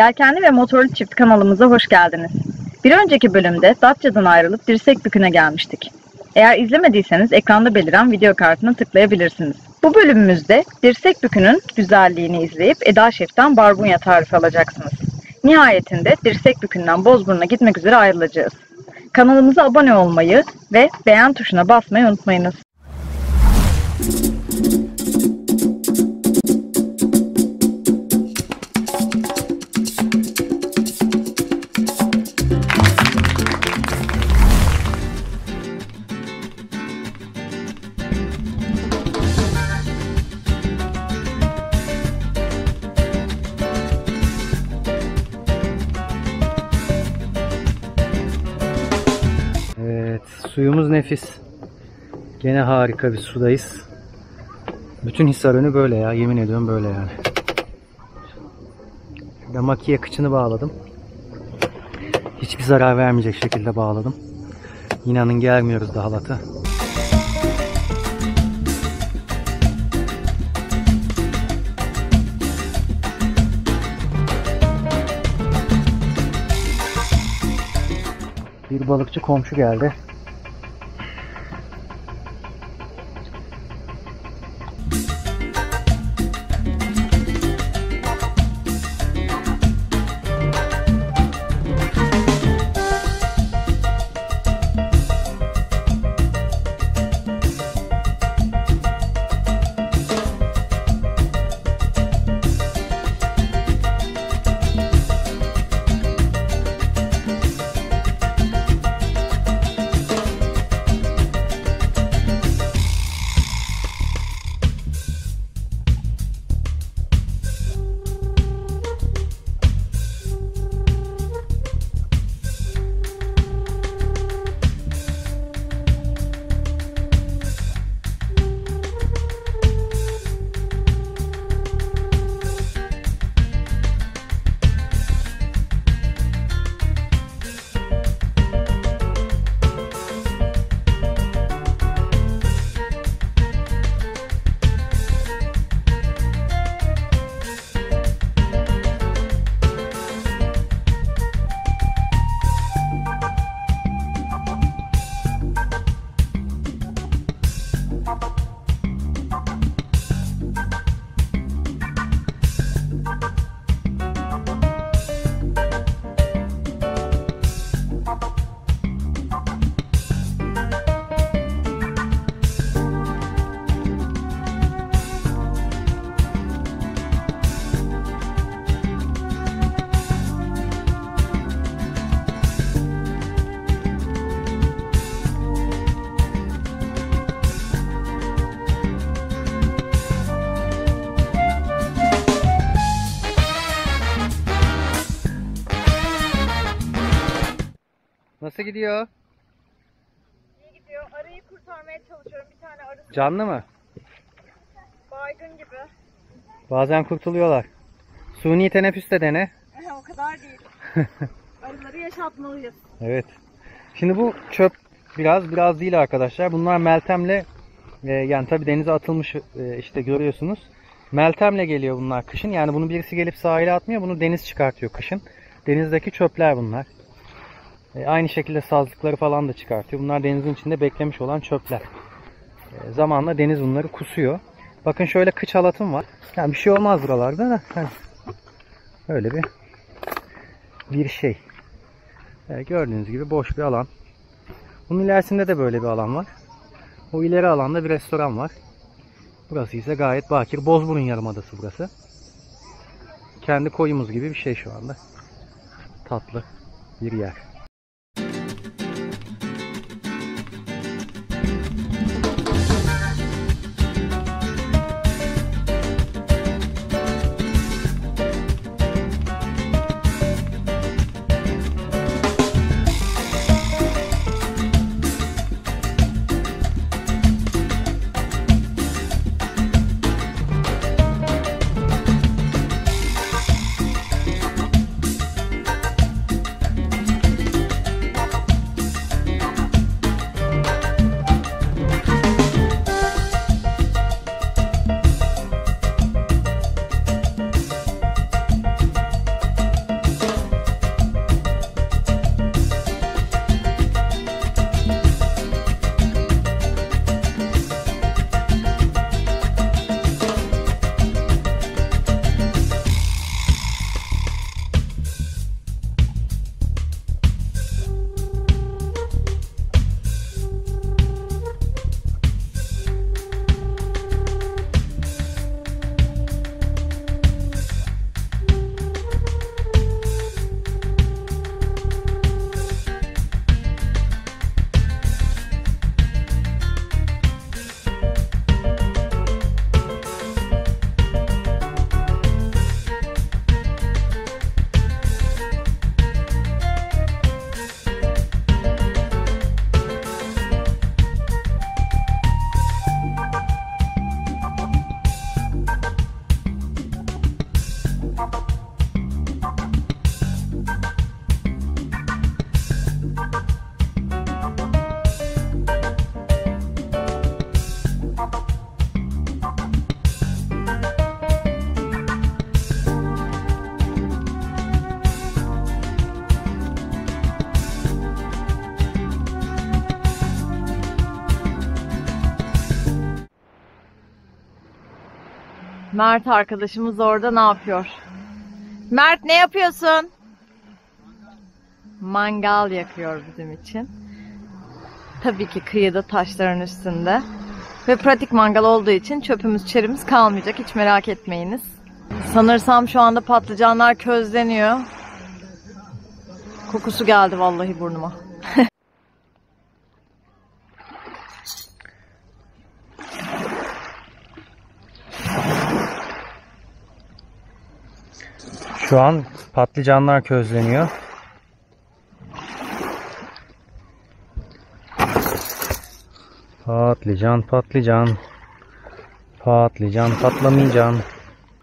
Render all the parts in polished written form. Yelkenli ve Motorlu Çift kanalımıza hoş geldiniz. Bir önceki bölümde Datça'dan ayrılıp Dirsek Bükü'ne gelmiştik. Eğer izlemediyseniz ekranda beliren video kartına tıklayabilirsiniz. Bu bölümümüzde Dirsek Bükü'nün güzelliğini izleyip Eda Şef'ten barbunya tarifi alacaksınız. Nihayetinde Dirsek Bükü'nden Bozburun'a gitmek üzere ayrılacağız. Kanalımıza abone olmayı ve beğen tuşuna basmayı unutmayınız. Suyumuz nefis. Gene harika bir sudayız. Bütün Hisarönü böyle ya. Yemin ediyorum böyle yani. Şurada makiye kıçını bağladım. Hiçbir zarar vermeyecek şekilde bağladım. İnanın gelmiyoruz da halata. Bir balıkçı komşu geldi. Nasıl gidiyor? İyi gidiyor. Arıyı kurtarmaya çalışıyorum. Bir tane arı. Canlı mı? Baygın gibi. Bazen kurtuluyorlar. Suni teneffüs de dene. O kadar değil. Arıları yaşatmalıyız. Evet. Şimdi bu çöp biraz değil arkadaşlar. Bunlar Meltem'le yani tabii denize atılmış işte görüyorsunuz. Meltem'le geliyor bunlar kışın. Yani bunu birisi gelip sahile atmıyor. Bunu deniz çıkartıyor kışın. Denizdeki çöpler bunlar. Aynı şekilde sazlıkları falan da çıkartıyor. Bunlar denizin içinde beklemiş olan çöpler. Zamanla deniz bunları kusuyor. Bakın şöyle kıç halatım var. Yani bir şey olmaz buralarda da. Yani öyle bir şey. Gördüğünüz gibi boş bir alan. Bunun ilerisinde de böyle bir alan var. O ileri alanda bir restoran var. Burası ise gayet bakir. Bozburun yarımadası burası. Kendi koyumuz gibi bir şey şu anda. Tatlı bir yer. Mert arkadaşımız orada ne yapıyor? Mert ne yapıyorsun? Mangal yakıyor bizim için. Tabii ki kıyıda, taşların üstünde. Ve pratik mangal olduğu için çöpümüz, çerimiz kalmayacak. Hiç merak etmeyiniz. Sanırsam şu anda patlıcanlar közleniyor. Kokusu geldi vallahi burnuma. Şu an patlıcanlar közleniyor. Patlıcan, patlıcan. Patlıcan, patlamayacan.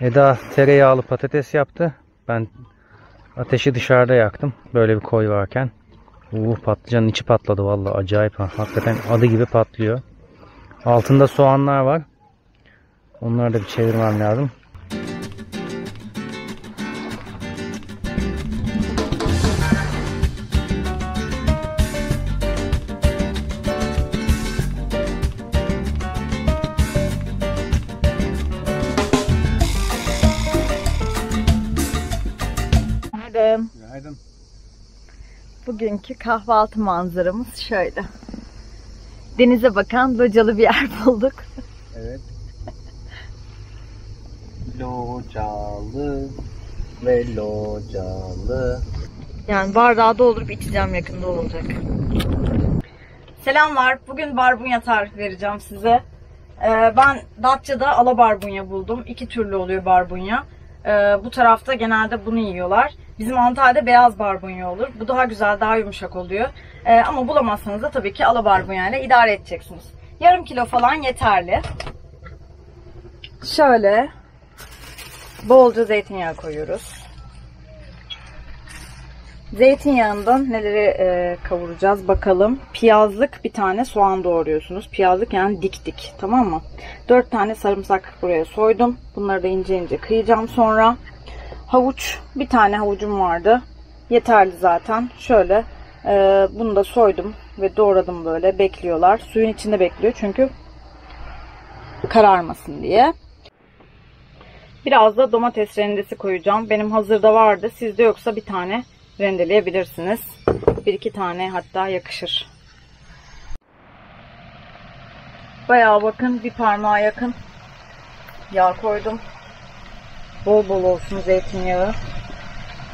Eda tereyağlı patates yaptı. Ben ateşi dışarıda yaktım. Böyle bir koy varken. Patlıcanın içi patladı vallahi, acayip. Hakikaten adı gibi patlıyor. Altında soğanlar var. Onları da bir çevirmem lazım. Günaydın. Bugünkü kahvaltı manzaramız şöyle. Denize bakan localı bir yer bulduk. Evet. Localı ve localı. Yani bardağı doldurup içeceğim, yakında olacak. Selamlar. Bugün barbunya tarifi vereceğim size. Ben Datça'da alabarbunya buldum. İki türlü oluyor barbunya. Bu tarafta genelde bunu yiyorlar. Bizim Antalya'da beyaz barbunya olur. Bu daha güzel, daha yumuşak oluyor. Ama bulamazsanız da tabii ki alabarbunya ile idare edeceksiniz. Yarım kilo falan yeterli. Şöyle bolca zeytinyağı koyuyoruz. Zeytinyağından neleri kavuracağız bakalım. Piyazlık bir tane soğan doğruyorsunuz. Piyazlık yani dik dik, tamam mı? 4 tane sarımsak buraya soydum. Bunları da ince ince kıyacağım sonra. Havuç, bir tane havucum vardı. Yeterli zaten. Şöyle bunu da soydum ve doğradım böyle. Bekliyorlar. Suyun içinde bekliyor çünkü kararmasın diye. Biraz da domates rendesi koyacağım. Benim hazırda vardı. Sizde yoksa bir tane rendeleyebilirsiniz. Bir iki tane hatta yakışır. Bayağı bakın, bir parmağa yakın yağ koydum. Bol bol olsun zeytinyağı.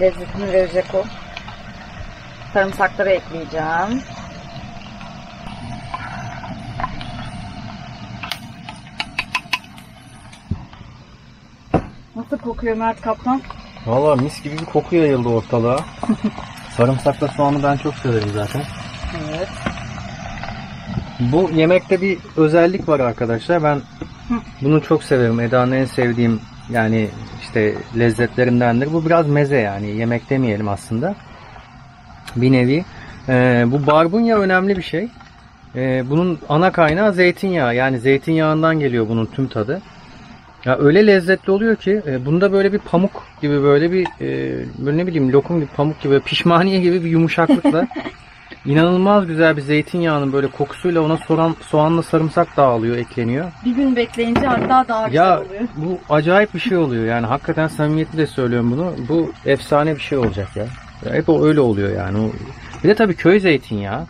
Lezzetini verecek o. Sarımsakları ekleyeceğim. Nasıl kokuyor Mert Kaptan? Valla mis gibi bir koku yayıldı ortalığa. Sarımsakla soğanı ben çok severim zaten. Evet. Bu yemekte bir özellik var arkadaşlar. Ben bunu çok severim. Eda'nın en sevdiğim, yani işte lezzetlerindendir. Bu biraz meze, yani yemek demeyelim aslında. Bir nevi. Bu barbunya önemli bir şey. Bunun ana kaynağı zeytinyağı. Yani zeytinyağından geliyor bunun tüm tadı. Ya öyle lezzetli oluyor ki bunda böyle bir pamuk gibi, böyle bir ne bileyim lokum gibi, pamuk gibi, pişmaniye gibi bir yumuşaklıkla inanılmaz güzel bir zeytinyağının böyle kokusuyla ona soğanla sarımsak dağılıyor, ekleniyor. Bir gün bekleyince hatta daha güzel oluyor. Bu acayip bir şey oluyor yani, hakikaten samimiyetle söylüyorum bunu. Bu efsane bir şey olacak ya. Hep o öyle oluyor yani. Bir de tabii köy zeytinyağı,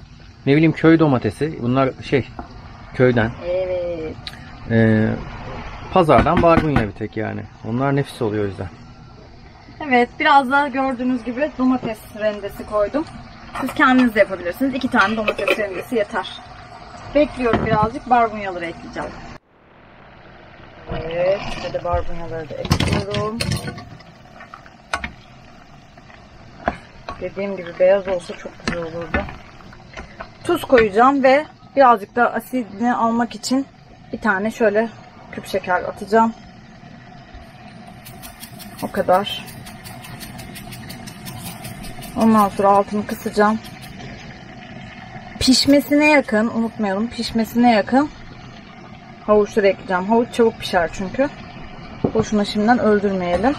ne bileyim köy domatesi, bunlar şey köyden. Evet. Pazardan barbunya bir tek yani. Onlar nefis oluyor o yüzden. Evet, biraz daha gördüğünüz gibi domates rendesi koydum. Siz kendiniz de yapabilirsiniz. 2 tane domates rendesi yeter. Bekliyorum birazcık, barbunyaları ekleyeceğim. Evet, şöyle barbunyaları da ekliyorum. Dediğim gibi beyaz olsa çok güzel olurdu. Tuz koyacağım ve birazcık da asidini almak için bir tane şöyle küp şeker atacağım. O kadar. Ondan sonra altını kısacağım. Pişmesine yakın, unutmayalım, pişmesine yakın havuçları ekleyeceğim. Havuç çabuk pişer çünkü. Boşuna şimdiden öldürmeyelim.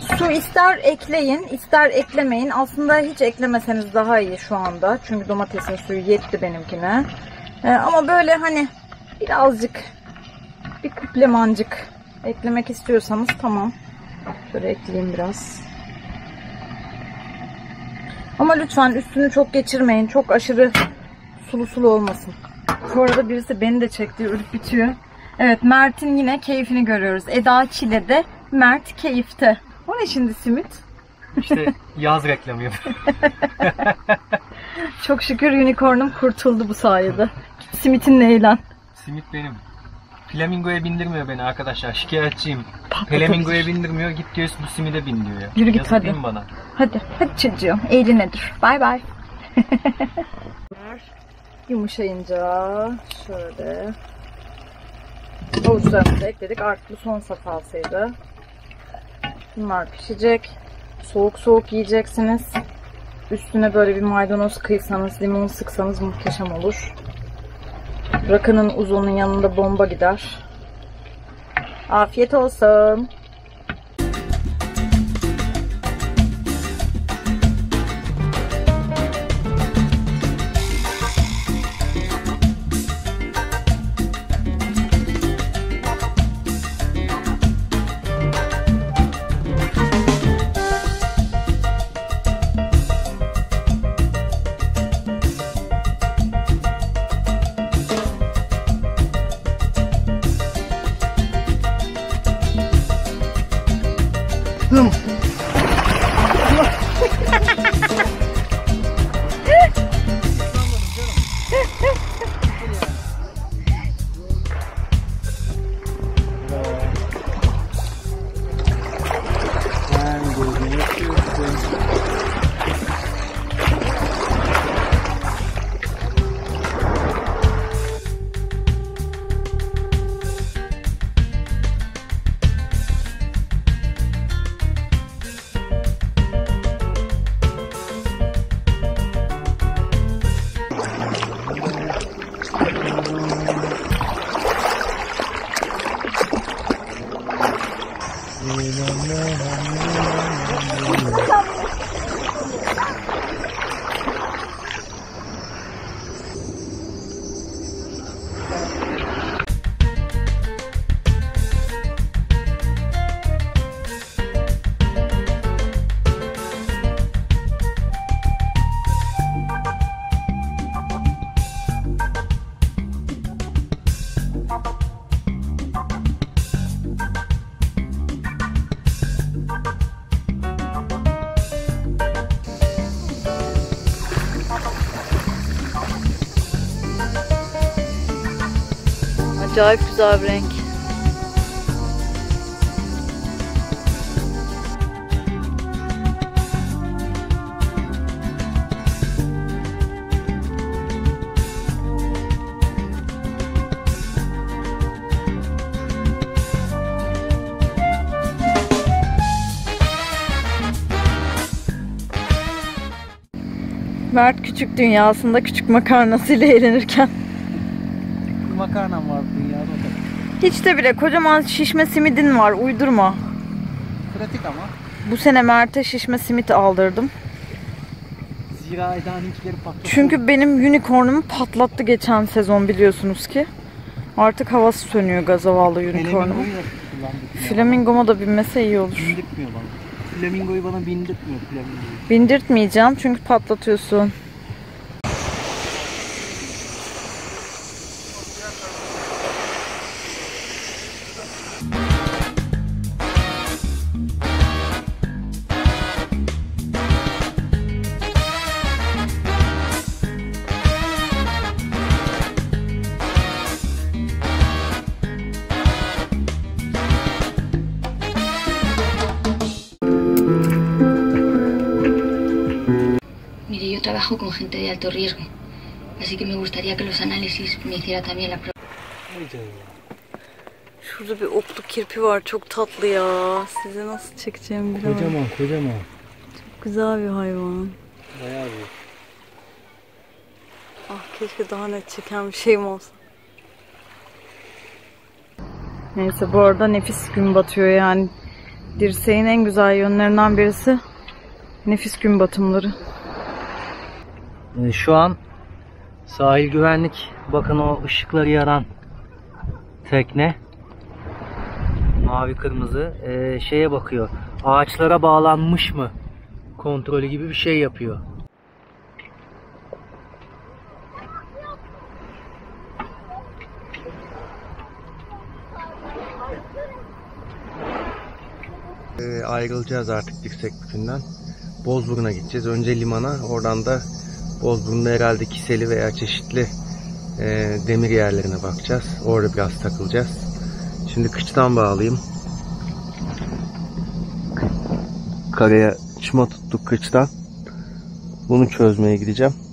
Su ister ekleyin, ister eklemeyin. Aslında hiç eklemeseniz daha iyi şu anda. Çünkü domatesin suyu yetti benimkine. Ama böyle hani birazcık, bir kuple mancık Eklemek istiyorsanız tamam. Şöyle ekleyeyim biraz. Ama lütfen üstünü çok geçirmeyin. Çok aşırı sulu sulu olmasın. Bu arada birisi beni de çekti. Ölüp bitiyor. Evet, Mert'in yine keyfini görüyoruz. Eda çilede, Mert keyifte. O ne şimdi simit? İşte yaz reklamı yapıyor. Çok şükür unicornum kurtuldu bu sayede. Simitinle eğlen. Simit benim. Flamingo'ya bindirmiyor beni arkadaşlar. Şikayetçiyim. Flamingo'ya bindirmiyor. Git diyoruz bu simide bin diyor ya. Yürü git hadi. Bana. Hadi. Hadi çocuğum. Eğli nedir? Bay bay. Yumuşayınca şöyle avuçlarımızı ekledik. Artık bu son safhasıydı. Bunlar pişecek. Soğuk soğuk yiyeceksiniz. Üstüne böyle bir maydanoz kıysanız, limon sıksanız muhteşem olur. Rakının uzunun yanında bomba gider. Afiyet olsun. Acayip güzel bir renk. Mert küçük dünyasında küçük makarnasıyla eğlenirken. Makarnam var dünyada o kadar. Hiç de bile kocaman şişme simidin var, uydurma. Pratik ama. Bu sene Mert'e şişme simit aldırdım. Zira Eda'nınkileri patlattı. Çünkü benim unicornumu patlattı geçen sezon biliyorsunuz ki. Artık havası sönüyor gazavallı unicornumu. Flamingoma da binmese iyi olur. Bindirtmiyor bana. Flamingoyu bana bindirtmiyor. Flamingoyu. Bindirtmeyeceğim çünkü patlatıyorsun. Trabajo con gente de alto riesgo, así que me gustaría que los análisis me hiciera también la prueba. Şurada bir otlu kirpi var, çok tatlı ya. Size nasıl çekeceğim bilemem. Kocaman, kocaman. Çok güzel bir hayvan. Bayağı bir. Ah keşke daha net çeken bir şeyim olsa. Neyse bu arada nefis gün batıyor yani. Dirsek'in en güzel yönlerinden birisi nefis gün batımları. Şu an sahil güvenlik bakın o ışıkları yaran tekne mavi kırmızı şeye bakıyor. Ağaçlara bağlanmış mı kontrolü gibi bir şey yapıyor. Ayrılacağız artık Dirsek Bükü'nden. Bozburun'a gideceğiz. Önce limana, oradan da Bozburun'da herhalde kiseli veya çeşitli demir yerlerine bakacağız. Orada biraz takılacağız. Şimdi kıçtan bağlayayım. Karaya çıma tuttuk kıçtan. Bunu çözmeye gideceğim.